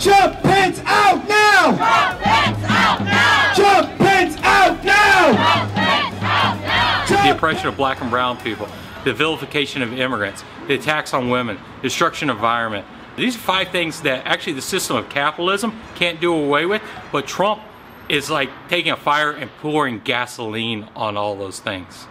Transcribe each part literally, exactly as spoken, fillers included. Trump Pence out now! Trump Pence out now! Trump Pence out now! Trump Pence out now! Trump, the oppression of black and brown people, the vilification of immigrants, the attacks on women, destruction of environment. These are five things that actually the system of capitalism can't do away with, but Trump is like taking a fire and pouring gasoline on all those things.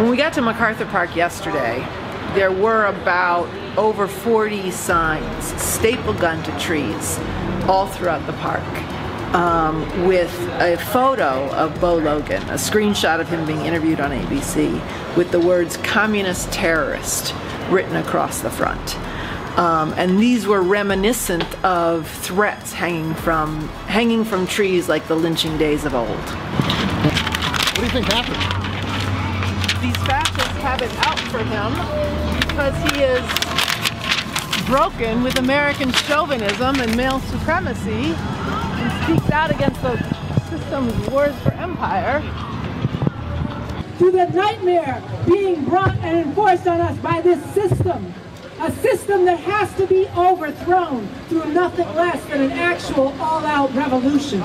When we got to MacArthur Park yesterday, there were about over forty signs staple gun to trees all throughout the park um, with a photo of Bo Logan, a screenshot of him being interviewed on A B C, with the words communist terrorist written across the front. Um, and these were reminiscent of threats hanging from, hanging from trees like the lynching days of old. What do you think happened? These fascists have it out for him because he is broken with American chauvinism and male supremacy and speaks out against the system's wars for empire. To the nightmare being brought and enforced on us by this system, a system that has to be overthrown through nothing less than an actual all-out revolution.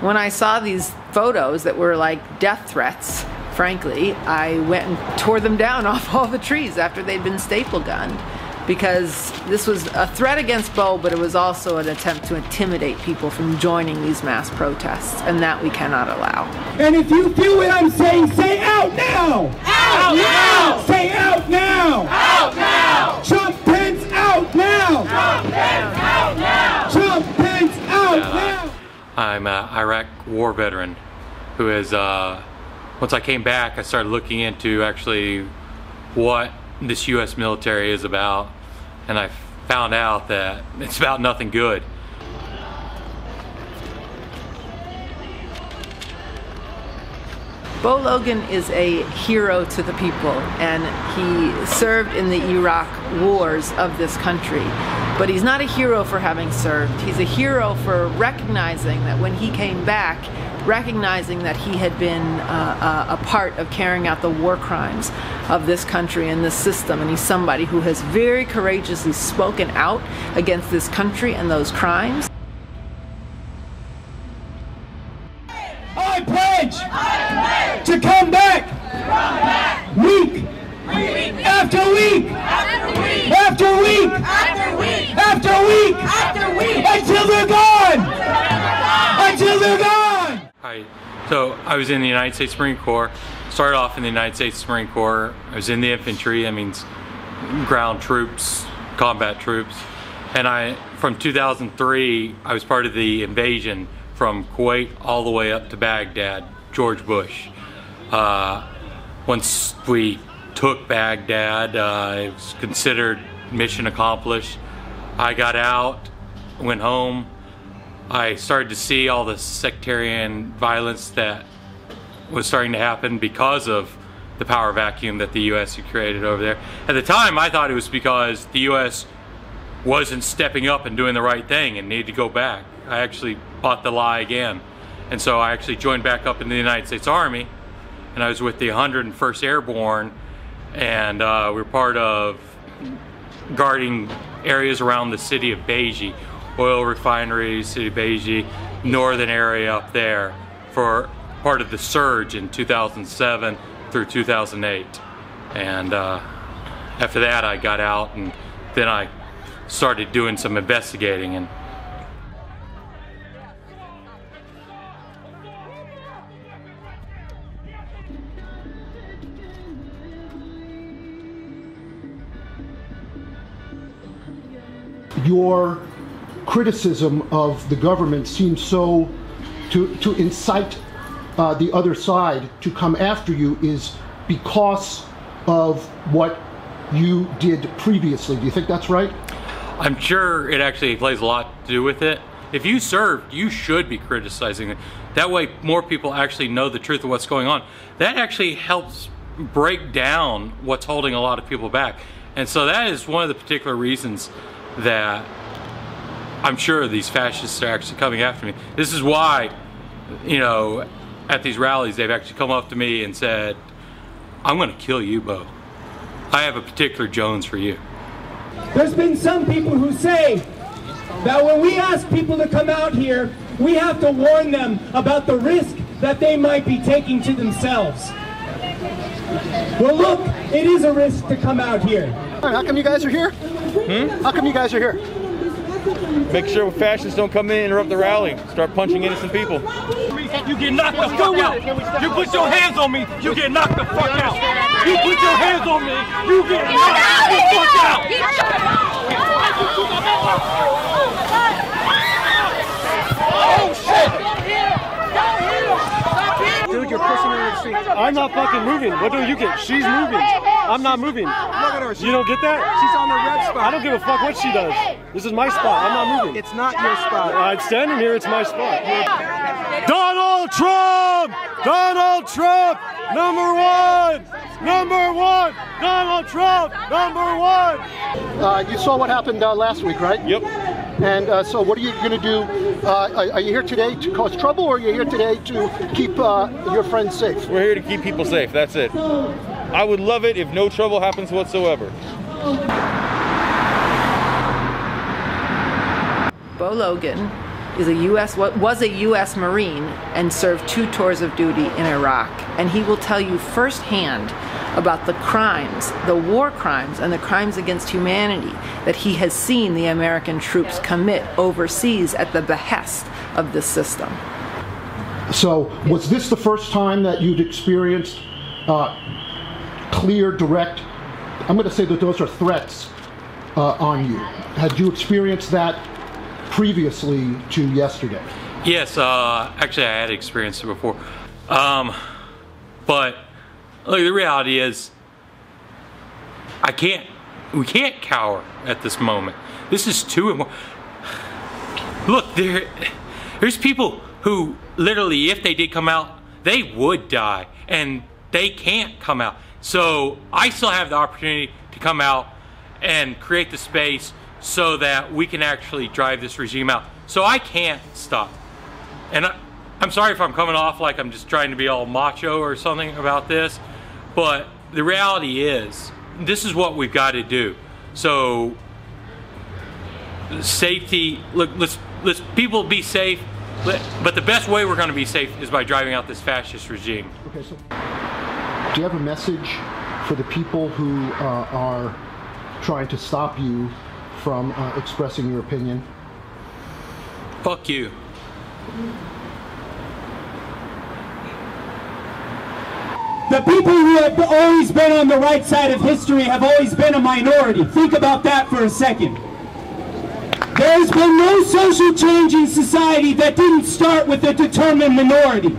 When I saw these photos that were like death threats, frankly, I went and tore them down off all the trees after they'd been staple gunned, because this was a threat against Bo, but it was also an attempt to intimidate people from joining these mass protests, and that we cannot allow. And if you feel what I'm saying, say out now! Out, out now! now! Say out now! Out now! Trump Pence out now! Trump Pence out now! Trump Pence out now! I'm an Iraq war veteran who is, uh, once I came back, I started looking into actually what this U S military is about, and I found out that it's about nothing good. Bo Logan is a hero to the people, and he served in the Iraq wars of this country. But he's not a hero for having served. He's a hero for recognizing that when he came back, recognizing that he had been uh, a, a part of carrying out the war crimes of this country and this system. And he's somebody who has very courageously spoken out against this country and those crimes. I pledge, I pledge to come back, come back. Week, week. Week. After week. After week. After week. After week. After week. After week. Until they're gone. Until they're gone. Hi. So I was in the United States Marine Corps. Started off in the United States Marine Corps. I was in the infantry. That means ground troops, combat troops. And I, from two thousand three, I was part of the invasion from Kuwait all the way up to Baghdad, George Bush. Uh, once we took Baghdad, uh, it was considered mission accomplished. I got out, went home. I started to see all the sectarian violence that was starting to happen because of the power vacuum that the U S had created over there. At the time, I thought it was because the U S wasn't stepping up and doing the right thing and needed to go back. I actually fought the lie again. And so I actually joined back up in the United States Army, and I was with the one hundred and first Airborne, and uh, we were part of guarding areas around the city of Baiji, oil refineries, city of Baiji, northern area up there, for part of the surge in two thousand seven through two thousand eight. And uh, after that I got out, and then I started doing some investigating. And your criticism of the government seems so to, to incite uh, the other side to come after you is because of what you did previously. Do you think that's right? I'm sure it actually plays a lot to do with it. If you served, you should be criticizing it. That way more people actually know the truth of what's going on. That actually helps break down what's holding a lot of people back. And so that is one of the particular reasons that I'm sure these fascists are actually coming after me. This is why, you know, at these rallies, they've actually come up to me and said, I'm going to kill you, Bo. I have a particular Jones for you. There's been some people who say that when we ask people to come out here, we have to warn them about the risk that they might be taking to themselves. Well, look, it is a risk to come out here. How come you guys are here? Hmm? How come you guys are here? Make sure fascists don't come in and interrupt the rally. Start punching innocent people. You get knocked the fuck out. You put your hands on me, you get knocked the fuck out. You put your hands on me, you get knocked the fuck out. Oh shit! Dude, you're pushing her in the street. I'm not fucking moving. What do you get? She's moving. I'm not moving. Look at her. You don't get that? She's on the red spot. I don't give a fuck what she does. This is my spot. I'm not moving. It's not your spot. I'm standing here. It's my spot. Donald Trump! Donald Trump! Number one! Number one! Donald Trump! Number one! Uh, you saw what happened uh, last week, right? Yep. And uh, so what are you going to do? Uh, are, are you here today to cause trouble, or are you here today to keep uh, your friends safe? We're here to keep people safe. That's it. I would love it if no trouble happens whatsoever. Bo Logan is a U S was a U S Marine and served two tours of duty in Iraq, and he will tell you firsthand about the crimes, the war crimes, and the crimes against humanity that he has seen the American troops commit overseas at the behest of this system. So, was this the first time that you'd experienced uh, clear, direct, I'm going to say that those are threats uh, on you? Had you experienced that previously to yesterday? Yes, uh, actually I had experienced it before. Um, but look, the reality is I can't, we can't cower at this moment. This is too, look, there, there's people who literally, if they did come out, they would die, and they can't come out. So I still have the opportunity to come out and create the space so that we can actually drive this regime out. So I can't stop. And I, I'm sorry if I'm coming off like I'm just trying to be all macho or something about this, but the reality is, this is what we've got to do. So safety, look, let's, let's people be safe, but the best way we're going to be safe is by driving out this fascist regime. Okay, so do you have a message for the people who uh, are trying to stop you from uh, expressing your opinion? Fuck you. The people who have always been on the right side of history have always been a minority. Think about that for a second. There's been no social change in society that didn't start with a determined minority.